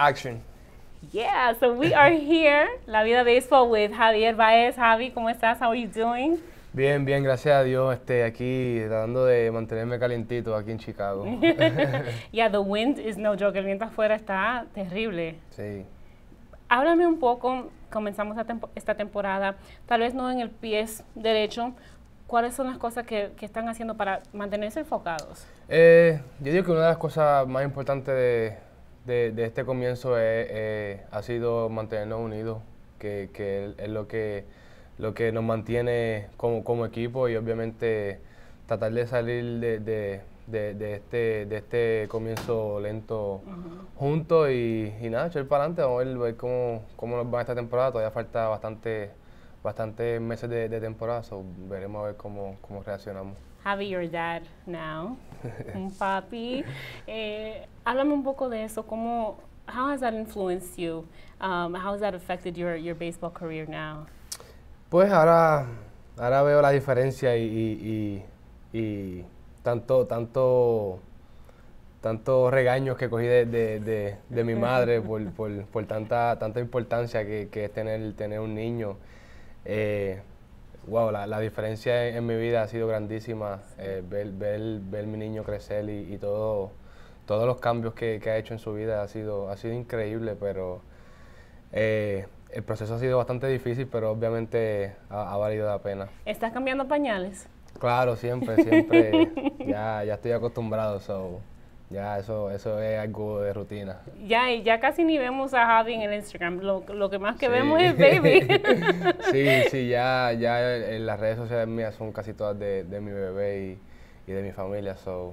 Action. Yeah, so we are here, La Vida Baseball, with Javier Báez. Javi, ¿cómo estás? How are you doing? Bien, bien, gracias a Dios. Aquí tratando de mantenerme calientito aquí en Chicago. Yeah, the wind is no joke. El viento afuera está terrible. Sí. Háblame un poco, comenzamos esta temporada, tal vez no en el pie derecho. ¿Cuáles son las cosas que están haciendo para mantenerse enfocados? Yo digo que una de las cosas más importantes de este comienzo ha sido mantenernos unidos, que es lo que nos mantiene como equipo, y obviamente tratar de salir de este comienzo lento juntos y nada, echar para adelante, vamos a ver cómo nos va esta temporada. Todavía falta bastantes meses de temporada, so veremos a ver cómo reaccionamos. Javi, your dad now, un papi. Háblame un poco de eso. How has that influenced you? How has that affected your baseball career now? Pues ahora veo la diferencia y tantos regaños que cogí de mi madre por tanta importancia que es tener un niño. Wow, la diferencia en mi vida ha sido grandísima, ver mi niño crecer y todos los cambios que ha hecho en su vida ha sido increíble, pero el proceso ha sido bastante difícil, pero obviamente ha valido la pena. ¿Estás cambiando pañales? Claro, siempre, ya estoy acostumbrado, so. Ya, eso es algo de rutina. Ya, y ya casi ni vemos a Javi en el Instagram. Lo que más que vemos es baby. Sí, ya en las redes sociales mías son casi todas de mi bebé y de mi familia. So,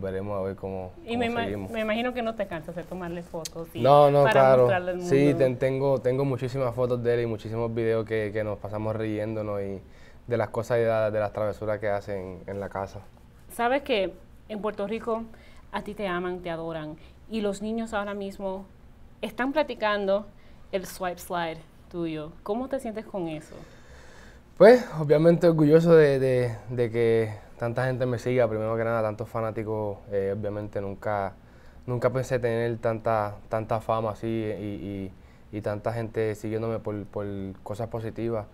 veremos a ver cómo seguimos. Me imagino que no te cansas de tomarle fotos. No, para claro. Mostrarle al mundo. Sí, tengo muchísimas fotos de él y muchísimos videos que nos pasamos riéndonos y de las cosas y de las travesuras que hacen en la casa. ¿Sabes que en Puerto Rico a ti te aman, te adoran, y los niños ahora mismo están platicando el swipe slide tuyo? ¿Cómo te sientes con eso? Pues obviamente orgulloso de que tanta gente me siga, primero que nada, tantos fanáticos. Obviamente nunca pensé tener tanta fama así y tanta gente siguiéndome por cosas positivas.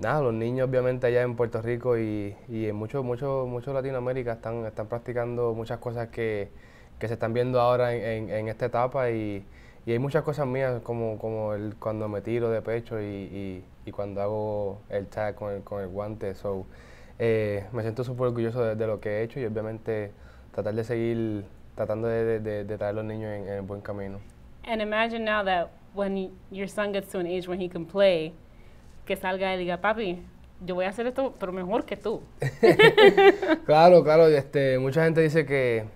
Nada, los niños obviamente allá en Puerto Rico y en mucho Latinoamérica están practicando muchas cosas que se están viendo ahora en esta etapa, y hay muchas cosas mías como cuando me tiro de pecho y cuando hago el tag con el guante. So, me siento súper orgulloso de lo que he hecho y obviamente tratar de seguir tratando de traer a los niños en el buen camino. And imagine now that when your son gets to an age when he can play, que salga y diga, papi, yo voy a hacer esto, pero mejor que tú. Claro, mucha gente dice que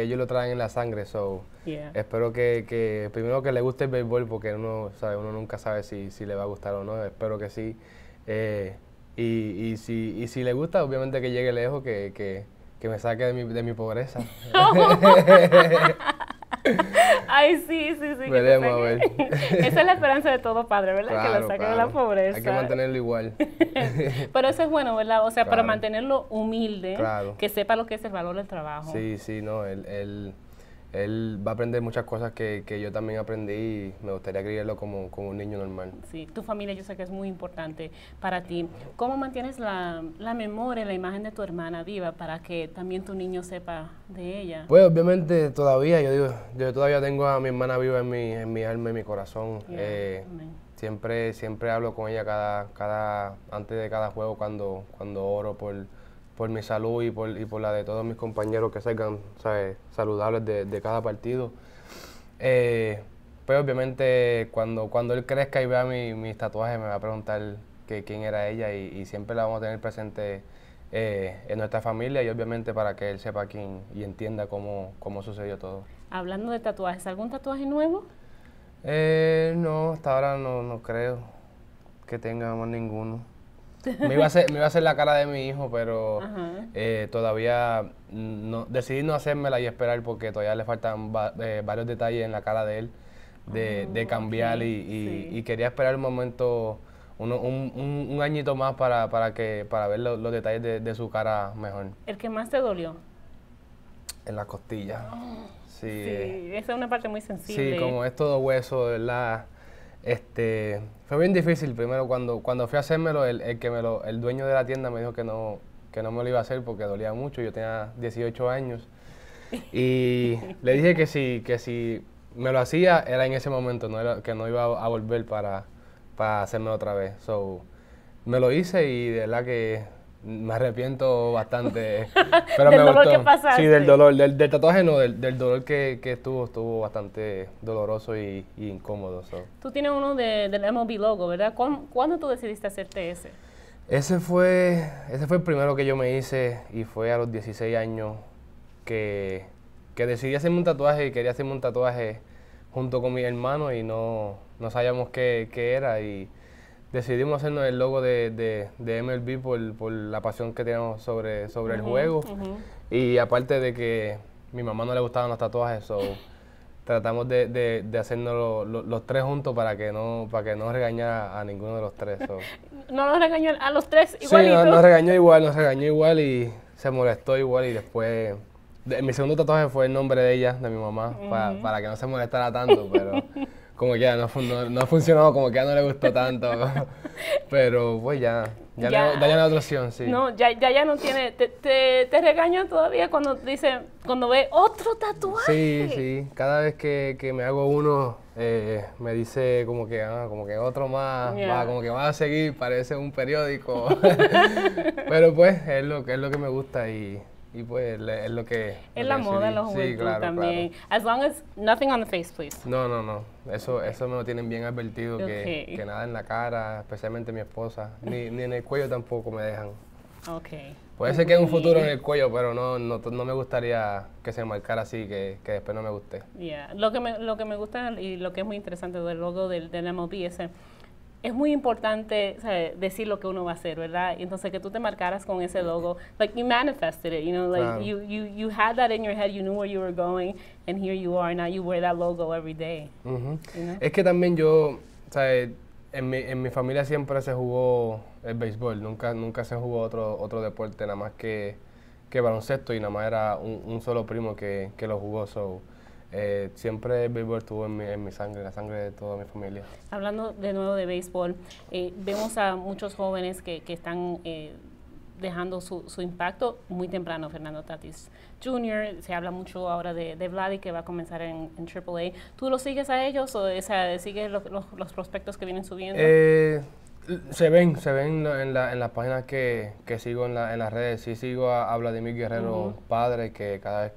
ellos lo traen en la sangre, so yeah. Espero que primero que le guste el béisbol, porque uno nunca sabe si le va a gustar o no, espero que sí, y si le gusta, obviamente que llegue lejos, que me saque de mi pobreza. Ay, sí. Veremos, a ver. Esa es la esperanza de todo padre, ¿verdad? Claro, que lo saquen de la pobreza. Hay que mantenerlo igual. Pero eso es bueno, ¿verdad? O sea, claro, para mantenerlo humilde, claro, que sepa lo que es el valor del trabajo. Sí, no, él va a aprender muchas cosas que yo también aprendí y me gustaría criarlo como un niño normal. Sí, tu familia yo sé que es muy importante para ti. ¿Cómo mantienes la memoria, la imagen de tu hermana viva para que también tu niño sepa de ella? Pues obviamente todavía, yo todavía tengo a mi hermana viva en mi alma, en mi corazón. Yeah, siempre hablo con ella antes de cada juego, cuando oro por mi salud y por la de todos mis compañeros, que salgan, ¿sabes?, saludables de cada partido. Pues obviamente cuando él crezca y vea mis tatuajes me va a preguntar quién era ella, y siempre la vamos a tener presente en nuestra familia, y obviamente para que él sepa quién y entienda cómo sucedió todo. Hablando de tatuajes, ¿algún tatuaje nuevo? No, hasta ahora no creo que tengamos ninguno. Me iba a hacer la cara de mi hijo, pero todavía decidí no hacérmela y esperar, porque todavía le faltan varios detalles en la cara de él de cambiar, okay. Y quería esperar un momento, un añito más para ver los detalles de su cara mejor. ¿El que más te dolió? en la costilla. Sí, esa es una parte muy sensible. Sí, como es todo hueso, ¿verdad? Fue bien difícil. Primero, cuando fui a hacérmelo, el dueño de la tienda me dijo que no me lo iba a hacer porque dolía mucho. Yo tenía 18 años. Y le dije que si me lo hacía, era en ese momento, no era, que no iba a volver para hacérmelo otra vez. So, me lo hice y de verdad que me arrepiento bastante. Pero ¿del me dolor gustó. Que pasaste? Sí, del dolor, del tatuaje no, del dolor que estuvo bastante doloroso y incómodo. So. Tú tienes uno del MLB logo, ¿verdad? ¿Cuándo tú decidiste hacerte ese? Ese fue el primero que yo me hice y fue a los 16 años que decidí hacerme un tatuaje y quería hacerme un tatuaje junto con mi hermano y no sabíamos qué era y decidimos hacernos el logo de MLB por la pasión que teníamos sobre el juego y aparte de que a mi mamá no le gustaban los tatuajes, so tratamos de hacernos los tres juntos para que no regañara a ninguno de los tres. So. ¿No nos regañó a los tres igualito? Sí, nos regañó igual y se molestó igual y después... Mi segundo tatuaje fue el nombre de ella, de mi mamá, para que no se molestara tanto, pero como que ya no ha funcionado, como que ya no le gustó tanto. Pero pues ya no hay otra opción, sí. No, ya no tiene, te regaño todavía cuando ve otro tatuaje. Sí, cada vez que me hago uno, me dice como que otro más, como que va a seguir, parece un periódico. Pero pues es lo que me gusta y pues es lo que... Es la moda, la juventud sí, claro, también. Claro. As long as nothing on the face, please. No. Eso me lo tienen bien advertido, que nada en la cara, especialmente mi esposa. Ni en el cuello tampoco me dejan. Okay. Puede ser que en un futuro en el cuello, pero no me gustaría que se marcara así, que después no me guste. Yeah. Lo que me gusta y lo que es muy interesante del logo del MLB es muy importante, o sea, decir lo que uno va a hacer, ¿verdad? Entonces que tú te marcaras con ese logo, like you manifested it, you know, like you had that in your head, you knew where you were going, and here you are, now you wear that logo every day. You know? Es que también yo, o sea, en mi familia siempre se jugó el béisbol, nunca se jugó otro deporte, nada más que baloncesto, y nada más era un solo primo que lo jugó, so... siempre el béisbol estuvo en mi sangre, la sangre de toda mi familia. Hablando de nuevo de béisbol, vemos a muchos jóvenes que están dejando su impacto muy temprano. Fernando Tatis Jr., se habla mucho ahora de Vladi, que va a comenzar en AAA. ¿Tú los sigues a ellos o sigues los prospectos que vienen subiendo? Se ven en las páginas que sigo en las redes. Sí sigo a Vladimir Guerrero, padre, que cada vez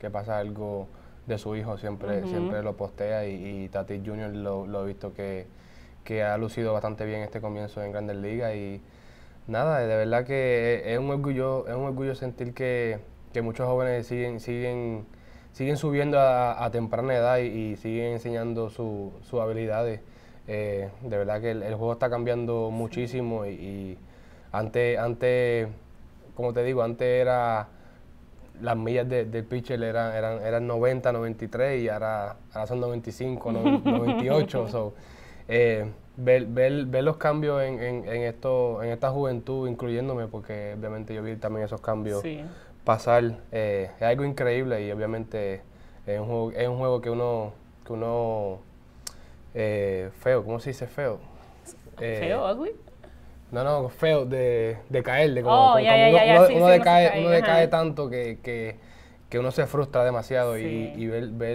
que pasa algo... de su hijo siempre lo postea y Tatis Jr. lo he visto que ha lucido bastante bien este comienzo en Grandes Ligas y nada, de verdad que es un orgullo sentir que muchos jóvenes siguen subiendo a temprana edad y siguen enseñando sus habilidades. De verdad que el juego está cambiando muchísimo y antes, como te digo, antes era... Las millas del pitcher eran 90, 93 y ahora son 95, 98. So, ver los cambios en esta juventud, incluyéndome, porque obviamente yo vi también esos cambios pasar, es algo increíble y obviamente es un juego que uno feo, ¿cómo se dice feo? ¿Feo, ugly? No, feo, de caer, de como uno decae tanto que uno se frustra demasiado y ver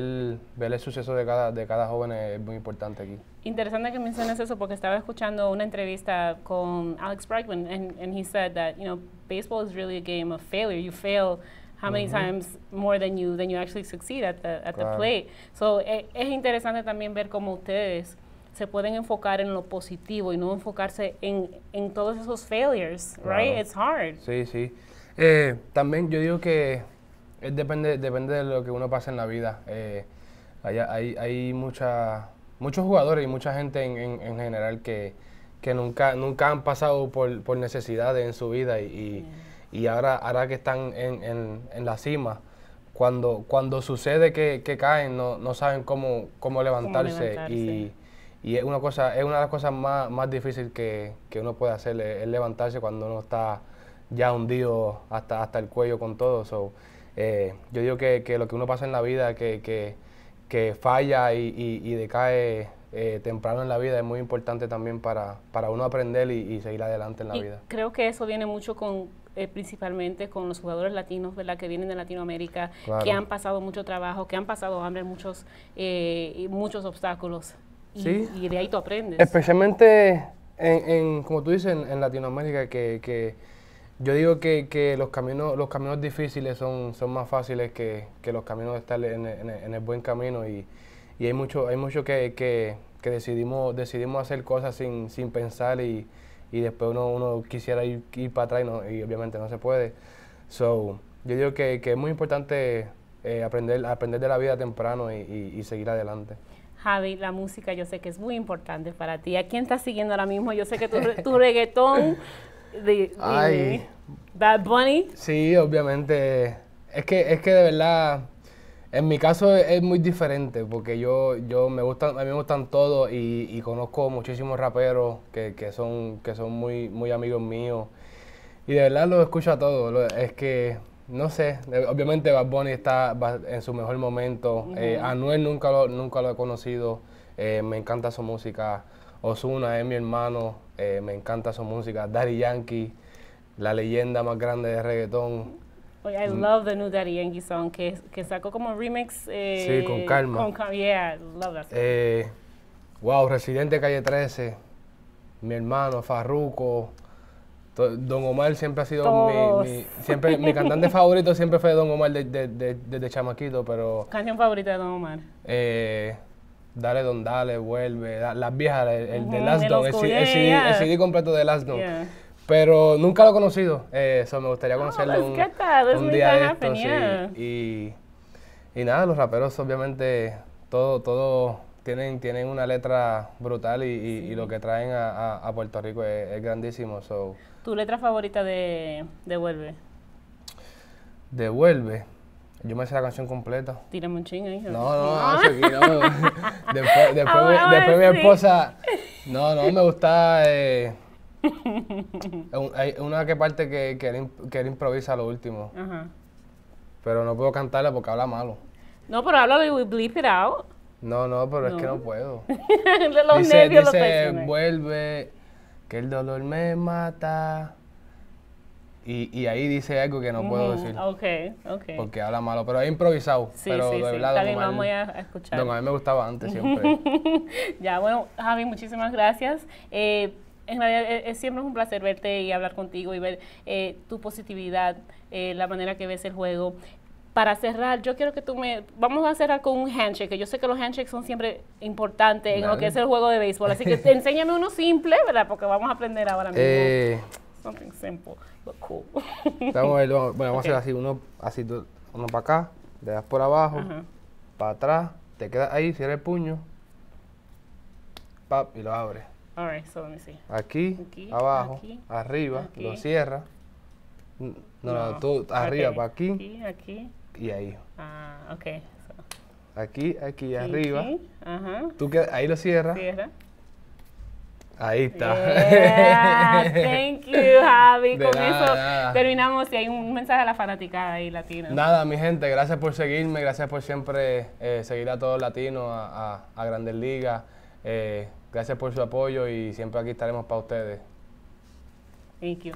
el suceso de cada joven es muy importante aquí. Interesante que menciones eso porque estaba escuchando una entrevista con Alex Brightman and he said that, you know, baseball is really a game of failure. You fail how many times more than you actually succeed at the plate. So, es interesante también ver cómo ustedes se pueden enfocar en lo positivo y no enfocarse en todos esos failures, right? Wow. It's hard. Sí. También yo digo que depende de lo que uno pasa en la vida. Hay muchos jugadores y mucha gente en general que nunca han pasado por necesidades en su vida y ahora que están en la cima, cuando sucede que caen, no saben cómo levantarse. Y es una de las cosas más difíciles que uno puede hacer, es levantarse cuando uno está ya hundido hasta el cuello con todo. So, Yo digo que lo que uno pasa en la vida, que falla y decae temprano en la vida, es muy importante también para uno aprender y seguir adelante en la vida. Creo que eso viene mucho con, principalmente con los jugadores latinos, ¿verdad?, que vienen de Latinoamérica, claro, que han pasado mucho trabajo, que han pasado hambre, muchos obstáculos. Sí. Y de ahí tú aprendes. Especialmente, como tú dices, en Latinoamérica, que yo digo que los caminos difíciles son más fáciles que los caminos de estar en el buen camino. Y hay mucho que decidimos hacer cosas sin pensar y después uno quisiera ir para atrás y obviamente no se puede. So, yo digo que es muy importante aprender de la vida temprano y seguir adelante. Javi, la música yo sé que es muy importante para ti. ¿A quién estás siguiendo ahora mismo? Yo sé que tu reggaetón de Bad Bunny. Sí, obviamente. Es que de verdad, en mi caso es muy diferente porque a mí me gustan todos y conozco muchísimos raperos que son muy amigos míos. Y de verdad los escucho a todos. Es que, no sé, obviamente Bad Bunny está en su mejor momento. Anuel nunca lo he conocido, me encanta su música. Osuna es mi hermano, me encanta su música. Daddy Yankee, la leyenda más grande de reggaetón. I love the new Daddy Yankee song que sacó como remix. Sí, con Calma. Yeah, love that song. Wow, Residente, Calle 13, mi hermano, Farruko. Don Omar siempre ha sido mi cantante favorito, siempre fue Don Omar desde chamaquito, pero... ¿Canción favorita de Don Omar? Dale Don, Dale, Vuelve, las viejas, el de Last Don, el CD completo de Last Don. Yeah. Pero nunca lo he conocido, eso me gustaría conocerlo un día esto, yeah. Y nada, los raperos obviamente todo tienen una letra brutal y lo que traen a Puerto Rico es grandísimo. So, ¿tu letra favorita de Vuelve? ¿De Vuelve? Yo me sé la canción completa. Tírame un chingo, hijo. No, eso aquí no. Después mi esposa... No, me gusta... hay una parte que él improvisa lo último. Ajá. Pero no puedo cantarla porque habla malo. No, pero háblalo y we bleep it out. No, pero no. Es que no puedo. Los dice vuelve, que el dolor me mata. Y ahí dice algo que no puedo decir. Ok. Porque habla malo, pero es improvisado. Sí, pero sí, de verdad, sí. También vamos a escuchar. A mí me gustaba antes siempre. Ya, bueno, Javi, muchísimas gracias. En realidad siempre es un placer verte y hablar contigo y ver tu positividad, la manera que ves el juego. Para cerrar, yo quiero que vamos a cerrar con un handshake, que yo sé que los handshakes son siempre importantes en lo que es el juego de béisbol, así que enséñame uno simple, ¿verdad? Porque vamos a aprender ahora mismo. Something simple, but cool. Vamos a hacer así, uno para acá, le das por abajo, para atrás, te quedas ahí, cierra el puño, pap, y lo abres. All right, so let me see. Aquí abajo, aquí, arriba, aquí. Lo cierra. No, tú arriba, para aquí. Y ahí. Ah, ok. So. Aquí, arriba. Ajá. Tú que ahí lo cierras. Cierra. Ahí está. Yeah, thank you, Javi. Con eso terminamos. Y hay un mensaje a la fanaticada ahí latina. Nada, mi gente, gracias por seguirme, gracias por siempre seguir a todos los latinos, a Grandes Ligas. Gracias por su apoyo y siempre aquí estaremos para ustedes. Thank you.